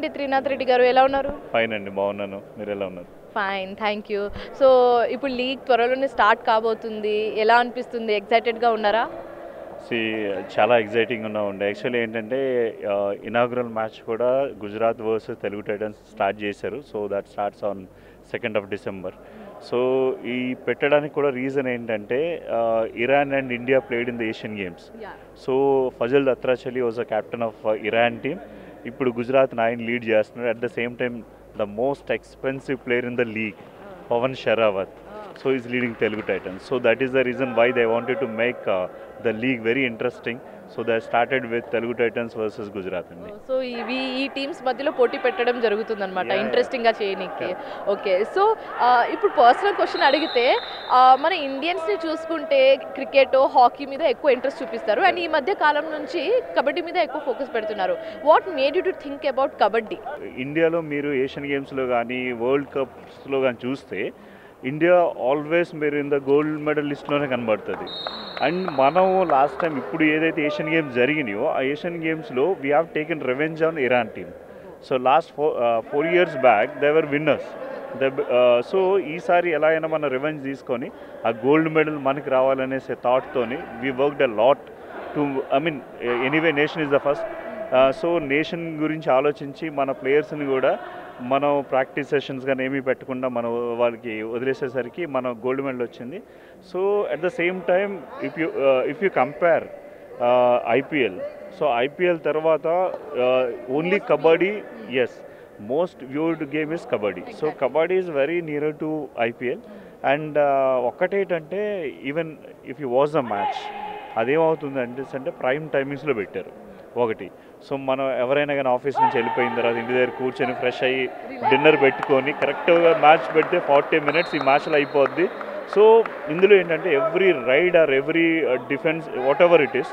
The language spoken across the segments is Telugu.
అండి త్రినాథ్ రెడ్డి గారు, ఎలా ఉన్నారు? ఫైన్ అండి, బాగున్నాను. మీరు ఎలా ఉన్నారు? Fine, thank you. సో ఇప్పుడు లీగ్ త్వరలోనే స్టార్ట్ కాబోతుంది, ఎలా అనిపిస్తుంది? ఎక్సైటెడ్గా ఉన్నారా? చాలా ఎక్సైటింగ్ ఉన్నా ఉండే. యాక్చువల్లీ ఏంటంటే ఇనాగ్రల్ మ్యాచ్ కూడా Gujarat versus Telugu Titans start చేశారు. So that starts on 2nd of December. So ఈ పెట్టడానికి కూడా రీజన్ ఏంటంటే Iran and India played in the Asian games. So Fazel Atrachali was a captain of Iran team. ఇప్పుడు గుజరాత్ 9 లీడ్ చేస్తున్నారు. At the same time the most expensive player in the league Pawan Sehrawat, so he's leading Telugu Titans. So that is the reason why they wanted to make the league very interesting. So they started with Telugu Titans versus Gujarat. So ee teams madhyalo poti pettadam jarugutund anamata, interesting ga cheyaniki. Okay, so ipudu personal question adigithe mana Indians ni chusukunte cricket hockey meeda ekku interest chupistaru and ee madhya kalam nunchi kabaddi meeda ekku focus pedtunnaru. What made you to think about kabaddi? India lo meeru Asian Games lo gaani World Cups lo gaani chuste India always మీరు ఇంత గోల్డ్ మెడలిస్ట్లోనే కనబడుతుంది. అండ్ మనం లాస్ట్ టైం ఇప్పుడు ఏదైతే ఏషియన్ గేమ్స్ జరిగినాయో ఆ ఏషియన్ గేమ్స్లో we have taken revenge on Iran team. So last four years back they were winners. So ఈసారి ఎలా అయినా మనం రివెంజ్ తీసుకొని ఆ గోల్డ్ మెడల్ మనకి రావాలనేసే థాట్తోని we worked a lot to, I mean anyway nation is the first. So nation గురించి ఆలోచించి మన ప్లేయర్స్ని కూడా మనం ప్రాక్టీస్ సెషన్స్ కానీ ఏమీ పెట్టకుండా మనం వాళ్ళకి వదిలేసేసరికి మనం గోల్డ్ మెడల్ వచ్చింది. So at the same time if you compare IPL, so IPL తర్వాత only kabaddi, yes, most viewed game is kabaddi. So kabaddi is very near to IPL. And ఒకటేంటంటే even if you watch the match అదేమవుతుంది అంటే ప్రైమ్ టైమింగ్స్లో పెట్టారు ఒకటి. సో మనం ఎవరైనా కానీ ఆఫీస్ నుంచి వెళ్ళిపోయిన తర్వాత ఇంటి దగ్గర కూర్చొని ఫ్రెష్ అయ్యి డిన్నర్ పెట్టుకొని కరెక్ట్గా మ్యాచ్ పెడితే 40 minutes ఈ మ్యాచ్లో అయిపోద్ది. సో ఇందులో ఏంటంటే every raid or every defence whatever it is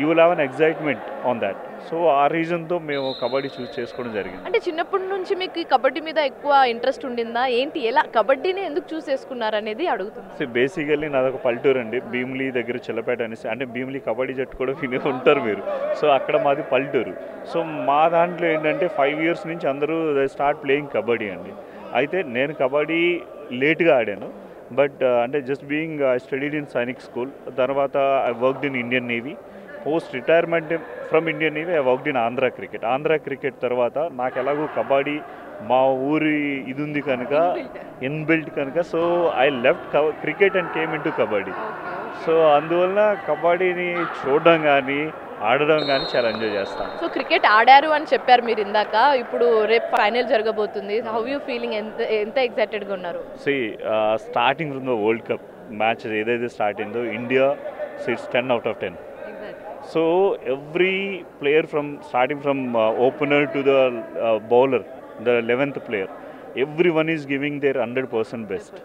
you will have an excitement on that. So ఆ రీజన్తో మేము కబడ్డీ చూస్ చేసుకోవడం జరిగింది. అంటే చిన్నప్పటి నుంచి మీకు కబడ్డీ మీద ఎక్కువ ఇంట్రెస్ట్ ఉండిందా ఏంటి? ఎలా కబడ్డీని ఎందుకు చూస్ చేసుకున్నారు అనేది అడుగుతుంది. బేసికల్లీ నాదొక పల్లెటూరు అండి, భీమిలీ దగ్గర చిల్లపేట అనేసి. అంటే భీమిలీ కబడ్డీ జట్టు కూడా వినే ఉంటారు మీరు. సో అక్కడ మాది పల్లెటూరు. సో మా దాంట్లో ఏంటంటే 5 years నుంచి అందరూ స్టార్ట్ ప్లేయింగ్ కబడ్డీ అండి. అయితే నేను కబడ్డీ లేట్గా ఆడాను. బట్ అంటే just being I studied in Sainik school, తర్వాత I worked in Indian Navy. Post retirement from Indian Navy I worked in Andhra cricket. తర్వాత నాకు ఎలాగో కబడ్డీ మా ఊరి ఇది ఉంది కనుక ఇన్బిల్ట్ కనుక, so I left cricket and came in to kabaddi. So అందువల్ల కబడ్డీని చూడడం కానీ ఆడడం కానీ చాలా ఎంజాయ్ చేస్తాను. సో క్రికెట్ ఆడారు అని చెప్పారు మీరు ఇందాక. ఇప్పుడు రేపు ఫైనల్ జరగబోతుంది, హౌ యూ ఫీలింగ్? ఎంత ఎక్సైటెడ్గా ఉన్నారు? Starting from the world cup match ఏదైతే స్టార్ట్ అయిందో India, so it's 10 out of 10. So every player starting from opener to the bowler, the 11th player, everyone is giving their 100% best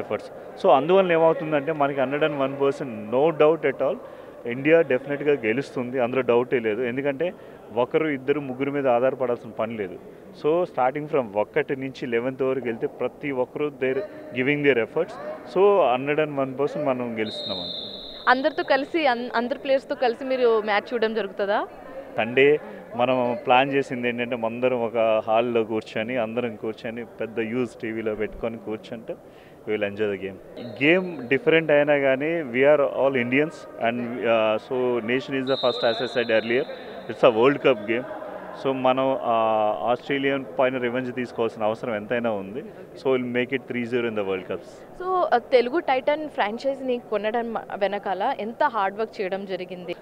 efforts. So అందువల్ల ఏమవుతుందంటే మనకి 101%, no doubt at all, India డెఫినెట్గా గెలుస్తుంది, అందులో డౌటే లేదు. ఎందుకంటే ఒకరు ఇద్దరు ముగ్గురు మీద ఆధారపడాల్సిన పని లేదు. సో స్టార్టింగ్ ఫ్రమ్ 1st నుంచి 11th వరకు వెళ్తే ప్రతి ఒక్కరు there giving their efforts. So 101% మనం గెలుస్తున్నాం. అందరితో కలిసి అందరు ప్లేయర్స్తో కలిసి మీరు మ్యాచ్ చూడడం జరుగుతుందా? సండే మనం ప్లాన్ చేసింది ఏంటంటే అందరం ఒక హాల్లో కూర్చొని పెద్ద యూజ్ టీవీలో పెట్టుకొని కూర్చుంటే will enjoy the game different అయినా కానీ we are all Indians and so nation is the first, as I said earlier, it's a world cup game. So మనం ఆస్ట్రేలియన్ పైన రివెంజ్ తీసుకోవాల్సిన అవసరం ఎంతైనా ఉంది. So will make it 3-0 in the world cups. So Telugu Titan ఫ్రాంచైజీని కొనడం వెనకాల ఎంత హార్డ్ వర్క్ చేయడం జరిగింది?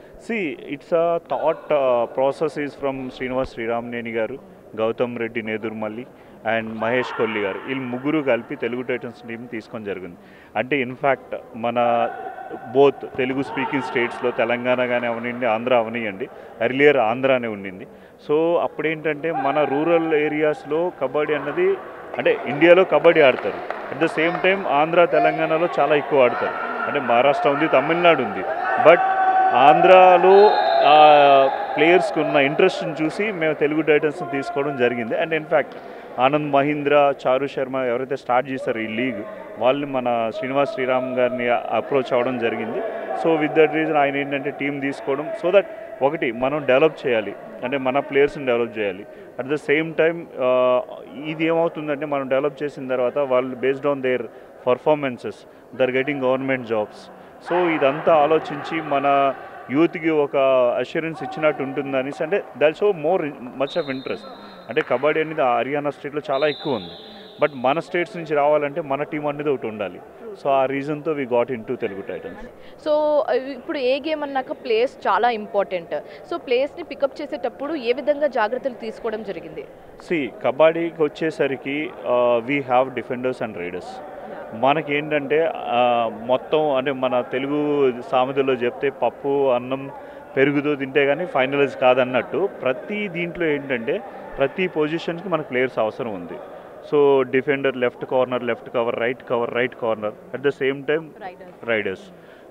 It's a thought process is from Srinivas Sreeramaneni గారు, గౌతమ్ రెడ్డి నేదుర్మల్లి అండ్ మహేష్ కొల్లిగర్. వీళ్ళు ముగ్గురు కలిపి తెలుగు టైటన్స్ టీమ్ తీసుకొని జరిగింది. అంటే ఇన్ఫ్యాక్ట్ మన బోత్ తెలుగు స్పీకింగ్ స్టేట్స్లో తెలంగాణ కానీ అవనివ్వండి, ఆంధ్ర అవనివ్వండి, ఎర్లియర్ ఆంధ్రానే ఉండింది. సో అప్పుడేంటంటే మన రూరల్ ఏరియాస్లో కబడ్డీ అన్నది, అంటే ఇండియాలో కబడ్డీ ఆడతారు, at the same time Andhra తెలంగాణలో చాలా ఎక్కువ ఆడతారు. అంటే మహారాష్ట్ర ఉంది, తమిళనాడు ఉంది, బట్ ఆంధ్రాలో ప్లేయర్స్కి ఉన్న ఇంట్రెస్ట్ని చూసి మేము తెలుగు టైటన్స్ని తీసుకోవడం జరిగింది. అండ్ ఇన్ఫ్యాక్ట్ ఆనంద్ మహీంద్ర, చారు శర్మ ఎవరైతే స్టార్ట్ చేశారో ఈ లీగ్, వాళ్ళని మన శ్రీనివాస్ శ్రీరామ్ గారిని అప్రోచ్ అవ్వడం జరిగింది. So with that reason, I need a team this kodum so that wakati mano develop cheyali and mana players in develop cheyali. At the same time, mano develop chesin tarvata while based on their performances, they're getting government jobs. So idanta alochinchi mana youth ki oka assurance ichinattu untundani ante that's how more much of interest. Ante kabaddi anedi Haryana state lo chala ekku undi. But mana states nunchi ravalante mana team anedi okati undali. So our reason tho we got into Telugu Titans. So ippudu a game annaka players chala important. So players ni pick up chese tappudu ye vidhanga jagrathalu teeskodam jarigindi. See kabaddi ki vachesariki we have defenders and raiders. మనకి ఏంటంటే మొత్తం అంటే మన తెలుగు సామెతలో చెప్తే పప్పు అన్నం పెరుగుతో తింటే కానీ ఫైనలైజ్ కాదన్నట్టు ప్రతి దీంట్లో ఏంటంటే ప్రతి పొజిషన్కి మనకు ప్లేయర్స్ అవసరం ఉంది. So defender left corner, left cover, right cover, right corner, at the same time raiders.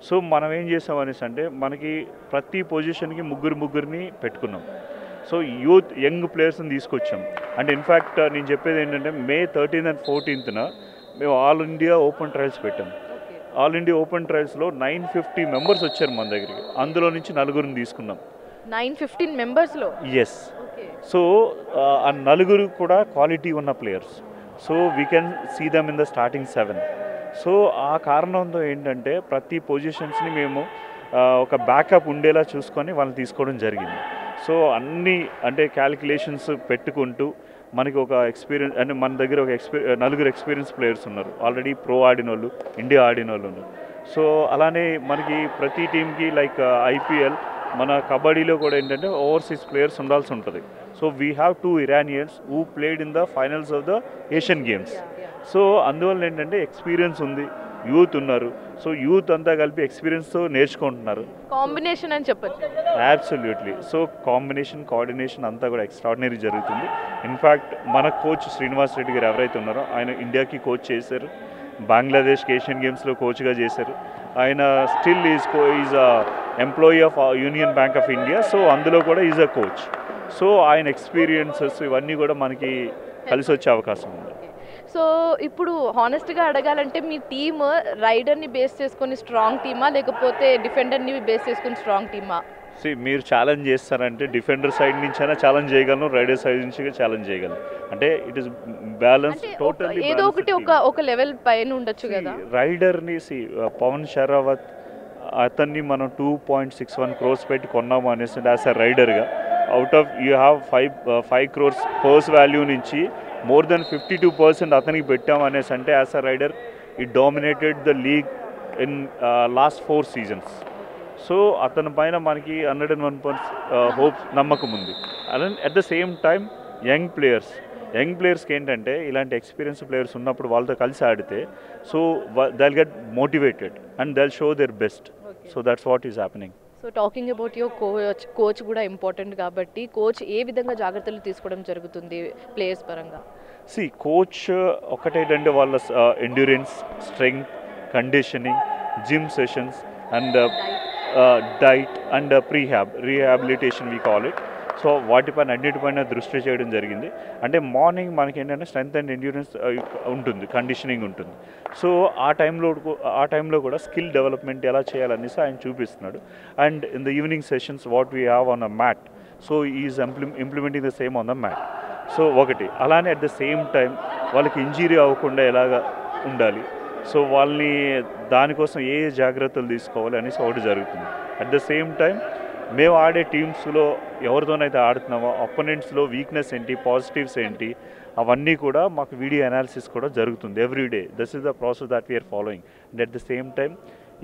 So మనం ఏం చేసాం అనేసి అంటే మనకి ప్రతి పొజిషన్కి ముగ్గురిని పెట్టుకున్నాం. సో యూత్ యంగ్ ప్లేయర్స్ని తీసుకొచ్చాం. అండ్ ఇన్ఫ్యాక్ట్ నేను చెప్పేది ఏంటంటే May 13 and 14 మేము ఆల్ ఇండియా ఓపెన్ ట్రయల్స్ పెట్టాం. ఆల్ ఇండియా ఓపెన్ ట్రయల్స్లో 950 మెంబర్స్ వచ్చారు మన దగ్గరికి. అందులో నుంచి నలుగురిని తీసుకున్నాం. 915 మెంబర్స్లో ఎస్. సో ఆ నలుగురు కూడా క్వాలిటీ ఉన్న players. So we can see them in the starting 7. So ఆ కారణంతో ఏంటంటే ప్రతి పొజిషన్స్ని మేము ఒక బ్యాకప్ ఉండేలా చూసుకొని వాళ్ళని తీసుకోవడం జరిగింది. సో అన్ని అంటే క్యాలిక్యులేషన్స్ పెట్టుకుంటూ మనకి ఒక ఎక్స్పీరియన్స్ అంటే మన దగ్గర ఒక నలుగురు ఎక్స్పీరియన్స్ ప్లేయర్స్ ఉన్నారు. ఆల్రెడీ ప్రో ఆడిన వాళ్ళు, ఇండియా ఆడిన వాళ్ళు ఉన్నారు. సో అలానే మనకి ప్రతి టీంకి లైక్ IPL మన కబడ్డీలో కూడా ఏంటంటే ఓవర్సీస్ ప్లేయర్స్ ఉండాల్సి ఉంటుంది. So we have 2 Iranians who played in the finals of the Asian games. So అందువల్ల ఏంటంటే ఎక్స్పీరియన్స్ ఉంది, యూత్ ఉన్నారు. సో యూత్ అంతా కలిపి ఎక్స్పీరియన్స్తో నేర్చుకుంటున్నారు. కాంబినేషన్ అని చెప్పచ్చు. అబ్సల్యూట్లీ. సో కాంబినేషన్ కోఆర్డినేషన్ అంతా కూడా ఎక్స్ట్రాడినరీ జరుగుతుంది. ఇన్ఫ్యాక్ట్ మన కోచ్ శ్రీనివాస్ రెడ్డి గారు ఎవరైతే ఉన్నారో ఆయన ఇండియాకి కోచ్ చేశారు, బంగ్లాదేశ్కి ఏషియన్ గేమ్స్లో కోచ్గా చేశారు. ఆయన still is employee of Union Bank of India. So అందులో కూడా ఈజ్ అ కోచ్. సో ఆయన ఎక్స్పీరియన్సెస్ ఇవన్నీ కూడా మనకి కలిసి వచ్చే అవకాశం ఉంది. సో ఇప్పుడు హానెస్ట్గా అడగాలంటే మీ టీమ్ రైడర్ని బేస్ చేసుకుని స్ట్రాంగ్ టీమా లేకపోతే డిఫెండర్ని బేస్ చేసుకుని స్ట్రాంగ్ టీమా? సో మీరు ఛాలెంజ్ చేస్తారంటే డిఫెండర్ సైడ్ నుంచి అయినా ఛాలెంజ్ చేయగలను, రైడర్ సైడ్ నుంచి ఛాలెంజ్ చేయగలను. అంటే ఇట్ ఈస్ బ్యాలెన్స్ టోటల్లీ. ఏదో ఒకటి ఒక లెవెల్ పైన ఉండొచ్చు కదా. రైడర్ని సి పవన్ శరావత్ అతన్ని మనం 2.61 crores పెట్టి కొన్నాము అనేసి యాజ్ అ రైడర్గా. Out of you have 5 crores purse value నుంచి more than 52% అతనికి పెట్టాం అనేసి అంటే as a raider he dominated the league in last 4 seasons. So అతని పైన మనకి 101% హోప్స్ నమ్మకం ఉంది. And at the same time young ప్లేయర్స్కి ఏంటంటే ఇలాంటి ఎక్స్పీరియన్స్ ప్లేయర్స్ ఉన్నప్పుడు వాళ్ళతో కలిసి ఆడితే so they get motivated and they show their best. So that's what is happening. So talking about your coach కూడా ఇంపార్టెంట్ కాబట్టి కోచ్ ఏ విధంగా జాగ్రత్తలు తీసుకోవడం జరుగుతుంది ప్లేయర్స్ పరంగా? సి కోచ్ ఒకటేంటే వాళ్ళ endurance, strength, conditioning, gym sessions and diet and rehabilitation we call it. So వాటిపైన అన్నిటిపైన దృష్టి చేయడం జరిగింది. అంటే మార్నింగ్ మనకి ఏంటంటే స్ట్రెంగ్త్ అండ్ ఎండ్యూరెన్స్ ఉంటుంది, కండిషనింగ్ ఉంటుంది. సో ఆ టైంలో కూడా స్కిల్ డెవలప్మెంట్ ఎలా చేయాలనేసి ఆయన చూపిస్తున్నాడు. And in the evening sessions what we have on a mat, so is implementing the same on the mat. So ఒకటి అలానే అట్ ద సేమ్ టైం వాళ్ళకి ఇంజరీ అవ్వకుండా ఎలాగ ఉండాలి, సో వాళ్ళని దానికోసం ఏ జాగ్రత్తలు తీసుకోవాలి అనేసి ఒకటి జరుగుతుంది. అట్ ద సేమ్ టైం మేము ఆడే టీమ్స్లో ఎవరితోనైతే ఆడుతున్నామో అపోనెంట్స్లో వీక్నెస్ ఏంటి, పాజిటివ్స్ ఏంటి, అవన్నీ కూడా మాకు వీడియో అనాలిసిస్ కూడా జరుగుతుంది every day. This is the process that we are following. And at the same time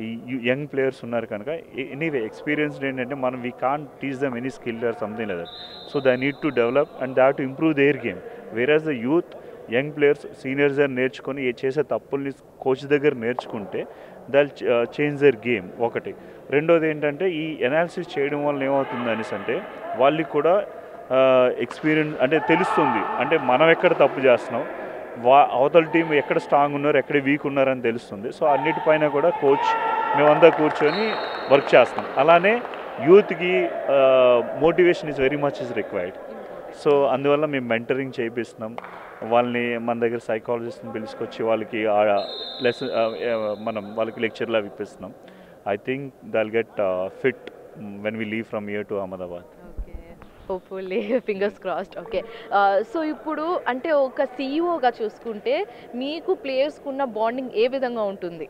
ఈ యంగ్ ప్లేయర్స్ ఉన్నారు కనుక ఎనీవే ఎక్స్పీరియన్స్డ్ ఏంటంటే మనం we can't teach them any skill or something like that. So they need to develop and they have to improve their game. Whereas the youth young players seniors దగ్గర నేర్చుకొని చేసే తప్పుల్ని కోచ్ దగ్గర నేర్చుకుంటే దాల్ చేంజ్ దర్ గేమ్. ఒకటి రెండోది ఏంటంటే ఈ అనాలిసిస్ చేయడం వల్ల ఏమవుతుంది అనేసి అంటే వాళ్ళకి కూడా ఎక్స్పీరియన్స్ అంటే తెలుస్తుంది. అంటే మనం ఎక్కడ తప్పు చేస్తున్నాం, అవతల టీం ఎక్కడ స్ట్రాంగ్ ఉన్నారు, ఎక్కడ వీక్ ఉన్నారని తెలుస్తుంది. సో అన్నిటిపైన కూడా కోచ్ మేమంతా కూర్చొని వర్క్ చేస్తాం. అలానే యూత్కి motivation is very much is required. So అందువల్ల మేము మెంటరింగ్ చేయిస్తున్నాం వాళ్ళని. మన దగ్గర సైకాలజిస్ట్ని పిలుచుకొచ్చి వాళ్ళకి లెసన్ మనం వాళ్ళకి లెక్చర్లా ఇప్పిస్తున్నాం. I think they'll get fit when we leave from here to Ahmedabad. Hopefully, fingers crossed. Okay. So, ippudu ante oka CEO ga chusukunte meeku players kunna bonding e vidhanga untundi?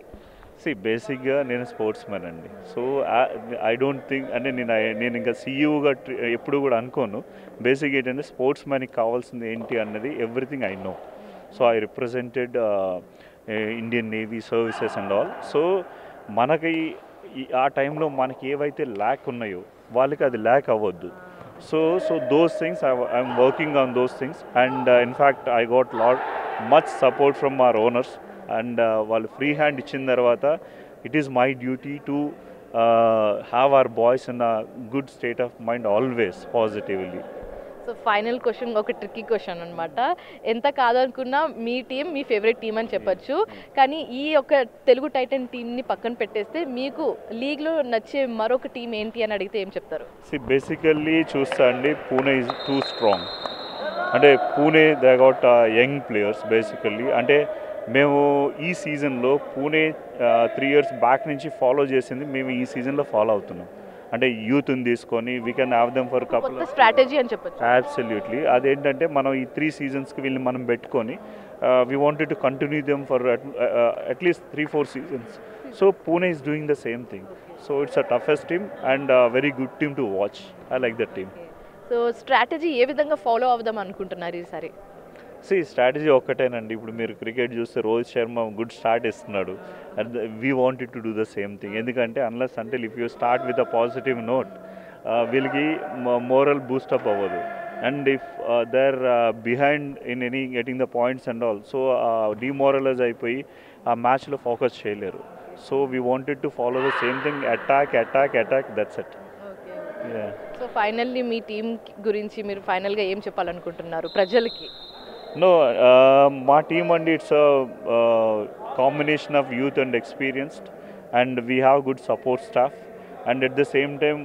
See, basically, I am a sportsman. So, I don't think I am a CEO. Basically, I am a sportsman. Everything I know. So, I represented Indian Navy services and all. So, manaki aa time lo manaki evaithe lack unnayo valliki adi lack avvoddu. So those things, I'm working on those things, and in fact I got much support from our owners, and while free hand ichin tarvata, it is my duty to have our boys in a good state of mind always, positively. So final question, okay, tricky question anamata. Enta kadankunna me team, me favorite team ani cheppachu. Kani ee oka Telugu Titan team ni pakkan petteste meeku league lo nache maroka team enti ani adigithe em cheptaru? See, basically chustandi Pune is too strong. Ante Pune, they got young players basically. Ante మేము ఈ సీజన్లో పూణే 3 years బ్యాక్ నుంచి ఫాలో చేసింది మేము ఈ సీజన్లో ఫాలో అవుతున్నాం. అంటే యూత్ని తీసుకొని we can have them for couple strategy అని చెప్పచ్చు. అబ్సల్యూట్లీ అదేంటంటే మనం ఈ 3 seasonsకి వీళ్ళని మనం పెట్టుకొని we wanted to continue them for at least 3-4 seasons. So Pune is doing the same thing. So it's a toughest team and very good team to watch. I like that team. So strategy ఏ విధంగా ఫాలో అవుదాం అనుకుంటున్నారు ఈసారి? See, strategy ఒక్కటేనండి. ఇప్పుడు మీరు క్రికెట్ చూస్తే రోహిత్ శర్మ గుడ్ స్టార్ట్ ఇస్తున్నాడు. And we wanted to do the same thing. ఎందుకంటే అన్లెస్ అంటే if you start with a positive note వీళ్ళకి మోరల్ బూస్టప్ అవ్వదు. And if they are behind in any getting the points and all, so demoralize అయిపోయి ఆ మ్యాచ్లో ఫోకస్ చేయలేరు. So we wanted to follow the same thing, attack attack attack, that's it. So finally మీ టీం గురించి మీరు ఫైనల్గా ఏం చెప్పాలనుకుంటున్నారు ప్రజలకి? No, my team, and it's a combination of youth and experienced, and we have good support staff, and at the same time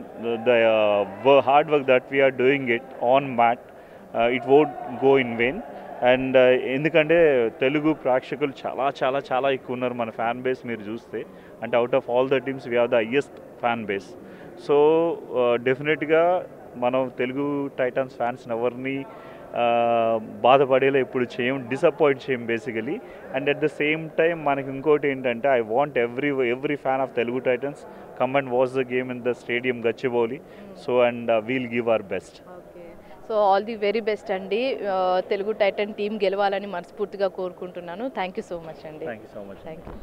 the hard work that we are doing it on mat, it won't go in vain. And endukante Telugu prakshakulu chala ekku unnaru mana fan base meer chuste, and out of all the teams we have the highest fan base. So definitely mana Telugu Titans fans neverni బాధపడేలా ఎప్పుడు చేయం, డిసప్పాయింట్ చేయం basically. And at the same time మనకి ఇంకోటి ఏంటంటే I want every fan of Telugu Titans come and watch the game in the stadium Gachibowli. So and we'll give our best. So all the very best అండి. Telugu Titan టీం గెలవాలని మనస్ఫూర్తిగా కోరుకుంటున్నాను. థ్యాంక్ యూ సో మచ్ అండి. Thank you so much. Thank you.